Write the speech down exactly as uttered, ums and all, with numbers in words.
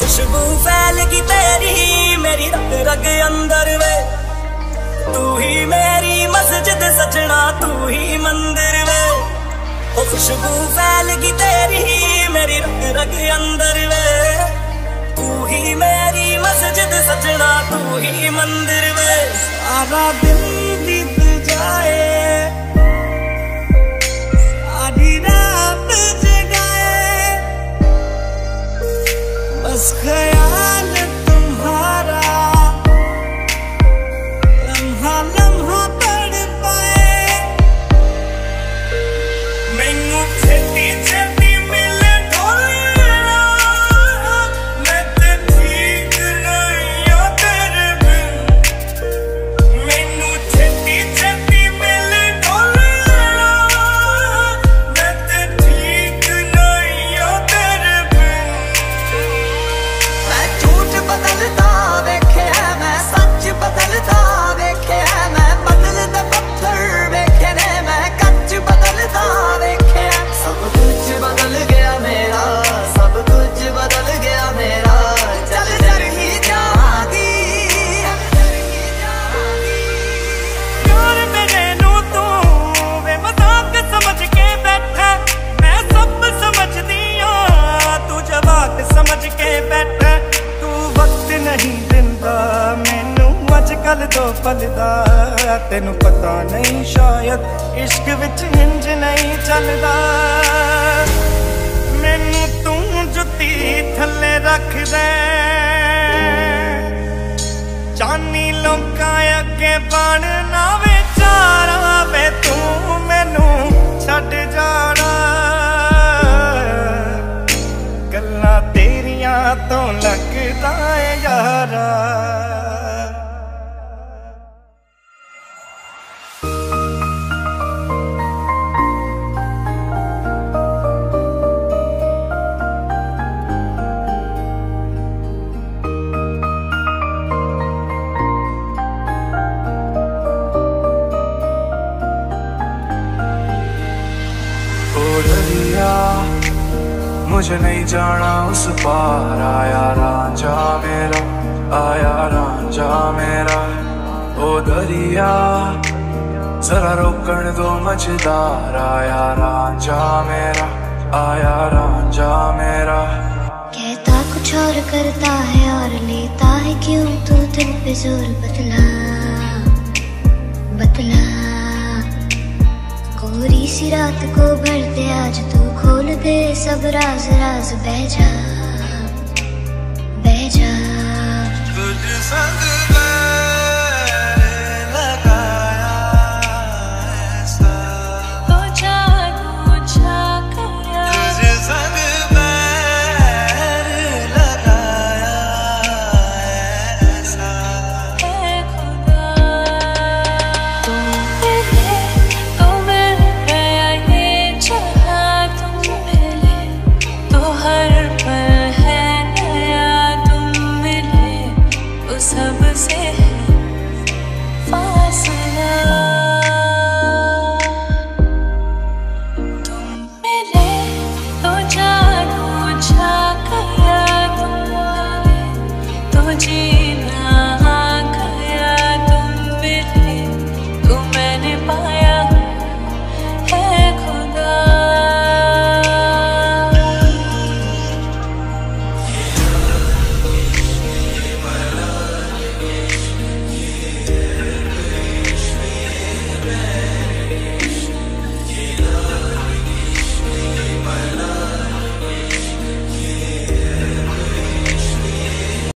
खुशबू फैलगी तेरी मेरी रग रग अंदर वे, तू ही मेरी मस्जिद सजना तू ही मंदिर वे। ओ खुशबू फैलगी तेरी मेरी रग रग अंदर वे, तू ही मेरी मस्जिद सजना तू ही मंदिर वे। सारा दिन बीत जाए बस ख्याल तुम्हारा लम्हा लम्हा पड़ पाए। मैनू छेती छेती मिल ढोलना, मैं ते ठीक नहीं आ तेरे बिन। मैनू छेती छेती मिल ढोलना, मैं ते ठीक नहीं आ तेरे बिन। बदलता वेखे मैं सच बदलता वेखे मैं, बदलते पत्थर वेखे ने मैं, कच बदलता वेखे। सब कुछ बदल गया मेरा, सब कुछ बदल गया मेरा। चल जर ही जाती प्यार मेरे नू तू वे मजाक समझ के बैठा। मैं सब समझती हूँ तू जवाब समझ के बैठा। नहीं दिंदा मैनू अजकल तो पलदा, तेनू पता नहीं शायद इश्क विच इंज नहीं चलदा। मैनू तू जुती थले रख दे, जानी लोकां अगे बनना बेचारा वे। तू मैनू छड्ड जाना, गल्लां तेरियां तो लगदा है यारा। मुझे नहीं जाना उस पार, आया रांझा मेरा, आया रांझा मेरा। ओ दरिया जरा रोकण दो मझदार, आया रांझा मेरा, आया रांझा मेरा। कहता कुछ और करता है और लेता है क्यों तू दिल पे जोर, बतला बतला। कोरी सी रात को भर दे आज तू खोल दे सब राज, राज बह जा।